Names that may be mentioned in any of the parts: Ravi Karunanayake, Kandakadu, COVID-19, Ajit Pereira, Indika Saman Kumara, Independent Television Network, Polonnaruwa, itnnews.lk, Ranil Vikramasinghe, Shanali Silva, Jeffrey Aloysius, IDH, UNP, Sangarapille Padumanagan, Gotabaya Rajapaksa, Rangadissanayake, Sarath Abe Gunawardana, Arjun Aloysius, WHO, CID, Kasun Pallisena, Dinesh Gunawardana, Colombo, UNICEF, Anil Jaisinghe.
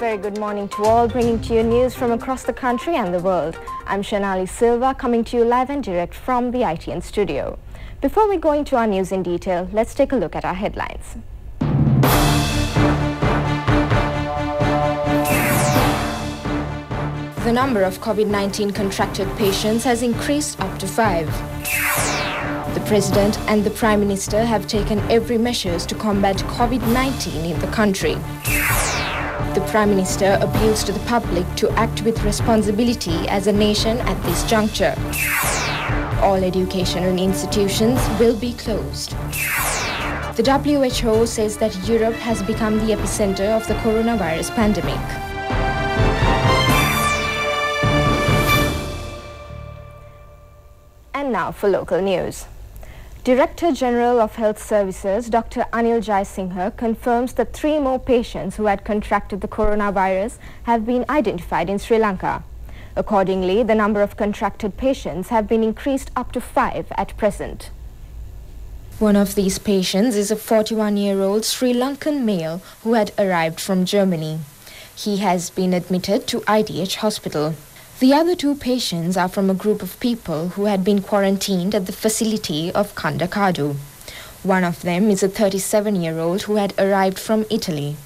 very good morning to all, bringing to you news from across the country and the world. I'm Shanali Silva, coming to you live and direct from the ITN studio. Before we go into our news in detail, let's take a look at our headlines. The number of COVID-19 contracted patients has increased up to 5. The President and the Prime Minister have taken every measures to combat COVID-19 in the country. The Prime Minister appeals to the public to act with responsibility as a nation at this juncture. All educational institutions will be closed. The WHO says that Europe has become the epicenter of the coronavirus pandemic. And now for local news. Director General of Health Services, Dr. Anil Jaisinghe, confirms that 3 more patients who had contracted the coronavirus have been identified in Sri Lanka. Accordingly, the number of contracted patients have been increased up to 5 at present. One of these patients is a 41-year-old Sri Lankan male who had arrived from Germany. He has been admitted to IDH Hospital. The other 2 patients are from a group of people who had been quarantined at the facility of Kandakadu. One of them is a 37-year-old who had arrived from Italy.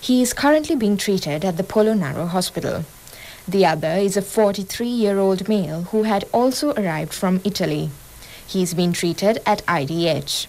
He is currently being treated at the Polonnaruwa hospital. The other is a 43-year-old male who had also arrived from Italy. He is being treated at IDH.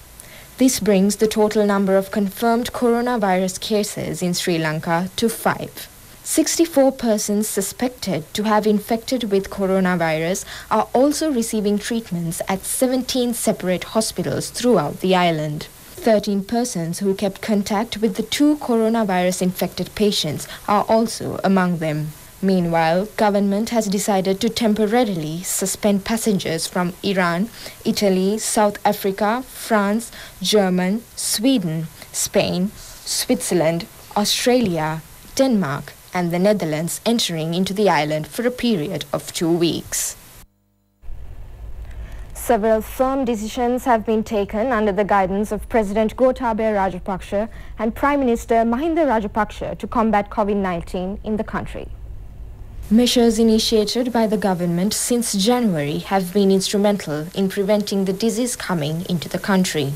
This brings the total number of confirmed coronavirus cases in Sri Lanka to 5. 64 persons suspected to have infected with coronavirus are also receiving treatments at 17 separate hospitals throughout the island. 13 persons who kept contact with the 2 coronavirus-infected patients are also among them. Meanwhile, government has decided to temporarily suspend passengers from Iran, Italy, South Africa, France, Germany, Sweden, Spain, Switzerland, Australia, Denmark, and the Netherlands entering into the island for a period of 2 weeks. Several firm decisions have been taken under the guidance of President Gotabaya Rajapaksa and Prime Minister Mahinda Rajapaksa to combat COVID-19 in the country. Measures initiated by the government since January have been instrumental in preventing the disease coming into the country.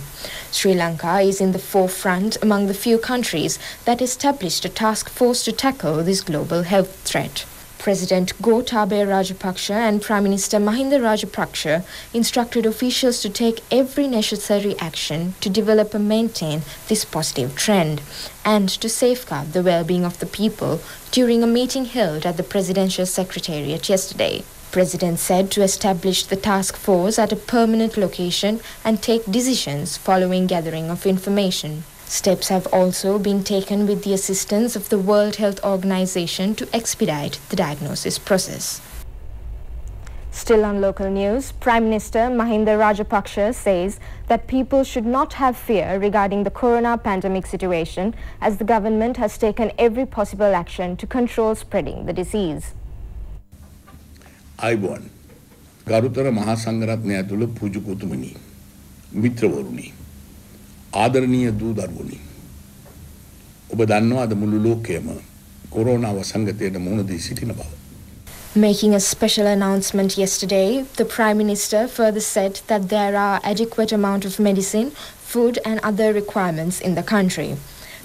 Sri Lanka is in the forefront among the few countries that established a task force to tackle this global health threat. President Gotabaya Rajapaksa and Prime Minister Mahinda Rajapaksa instructed officials to take every necessary action to develop and maintain this positive trend and to safeguard the well-being of the people during a meeting held at the Presidential Secretariat yesterday. The President said to establish the task force at a permanent location and take decisions following gathering of information. Steps have also been taken with the assistance of the World Health Organization to expedite the diagnosis process. Still on local news, Prime Minister Mahinda Rajapaksa says that people should not have fear regarding the corona pandemic situation, as the government has taken every possible action to control spreading the disease. I won. Garutara Mahasangaratne Atulu Pujukutumini, Mitravoruni. ආදරණීය දූ දරුවනි ඔබ දන්නවා අද මුළු ලෝකයේම corona වසංගතයට මුහුණ දී සිටින බව. Making a special announcement yesterday, the Prime Minister further said that there are adequate amount of medicine, food and other requirements in the country.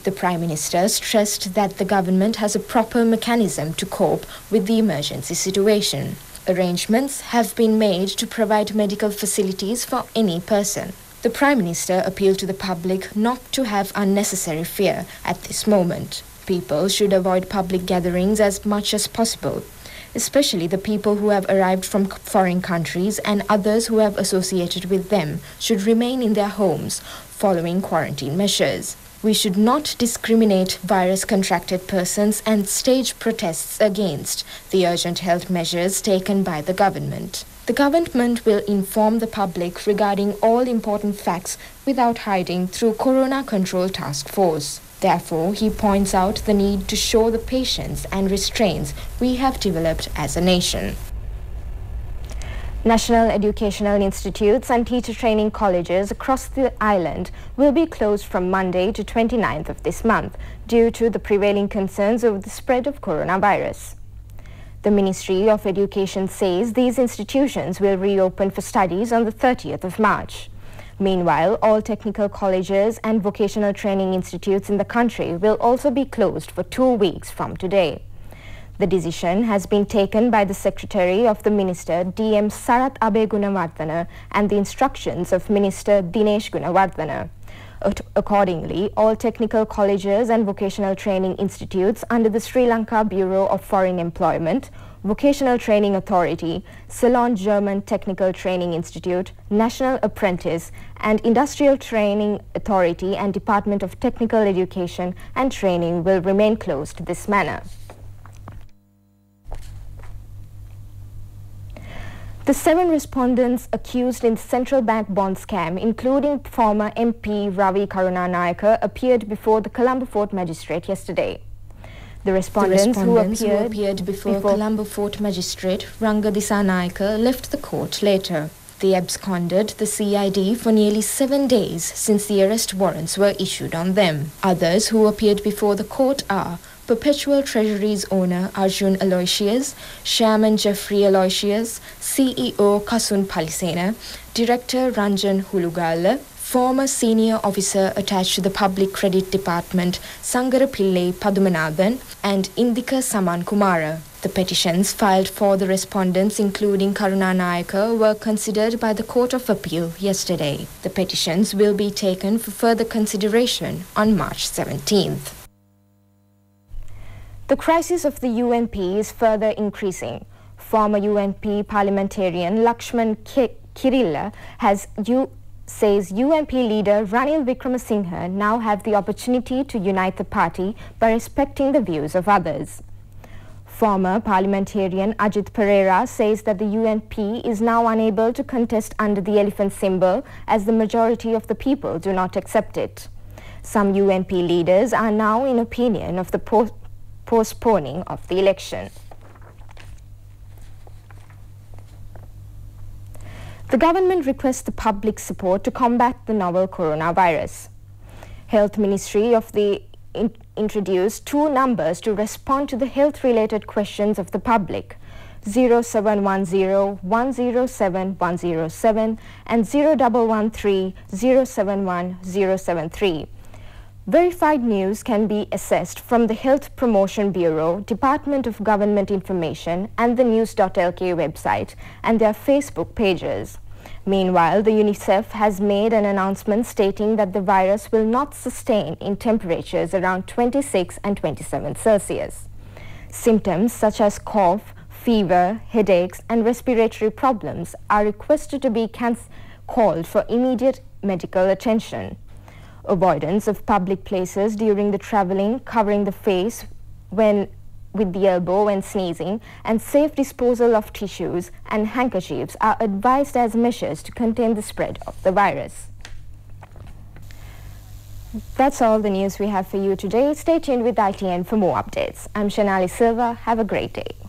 The Prime Minister stressed that the government has a proper mechanism to cope with the emergency situation. Arrangements have been made to provide medical facilities for any person. The Prime Minister appealed to the public not to have unnecessary fear at this moment. People should avoid public gatherings as much as possible, especially the people who have arrived from foreign countries, and others who have associated with them should remain in their homes following quarantine measures. We should not discriminate virus-contracted persons and stage protests against the urgent health measures taken by the government. The government will inform the public regarding all important facts without hiding through Corona Control Task Force. Therefore, he points out the need to show the patience and restraints we have developed as a nation. National educational institutes and teacher training colleges across the island will be closed from Monday to 29th of this month due to the prevailing concerns over the spread of coronavirus. The Ministry of Education says these institutions will reopen for studies on the 30th of March. Meanwhile, all technical colleges and vocational training institutes in the country will also be closed for 2 weeks from today. The decision has been taken by the Secretary of the Minister DM Sarath Abe Gunawardana and the instructions of Minister Dinesh Gunawardana. Accordingly, all technical colleges and vocational training institutes under the Sri Lanka Bureau of Foreign Employment, Vocational Training Authority, Ceylon German Technical Training Institute, National Apprentice and Industrial Training Authority and Department of Technical Education and Training will remain closed this manner. The 7 respondents accused in the central bank bond scam, including former MP Ravi Karunanayake, appeared before the Colombo Fort Magistrate yesterday. The respondents who appeared before Colombo Fort Magistrate Rangadissanayake left the court later. They absconded the CID for nearly 7 days since the arrest warrants were issued on them. Others who appeared before the court are Perpetual Treasury's owner Arjun Aloysius, Chairman Jeffrey Aloysius, CEO Kasun Pallisena, Director Ranjan Hulugalla, former senior officer attached to the Public Credit Department Sangarapille Padumanagan, and Indika Saman Kumara. The petitions filed for the respondents, including Karunanayake, were considered by the Court of Appeal yesterday. The petitions will be taken for further consideration on March 17th. The crisis of the UNP is further increasing. Former UNP parliamentarian Lakshman Kirilla says UNP leader Ranil Vikramasinghe now have the opportunity to unite the party by respecting the views of others. Former parliamentarian Ajit Pereira says that the UNP is now unable to contest under the elephant symbol as the majority of the people do not accept it. Some UNP leaders are now in opinion of the postponing of the election. The government requests the public support to combat the novel coronavirus. Health Ministry of the introduced 2 numbers to respond to the health-related questions of the public, 0710 107 107 and 0113 071 073. Verified news can be assessed from the Health Promotion Bureau, Department of Government Information and the itnnews.lk website and their Facebook pages. Meanwhile, the UNICEF has made an announcement stating that the virus will not sustain in temperatures around 26 and 27 Celsius. Symptoms such as cough, fever, headaches and respiratory problems are requested to be called for immediate medical attention. Avoidance of public places during the travelling, covering the face with the elbow when sneezing, and safe disposal of tissues and handkerchiefs are advised as measures to contain the spread of the virus. That's all the news we have for you today. Stay tuned with ITN for more updates. I'm Shanali Silva. Have a great day.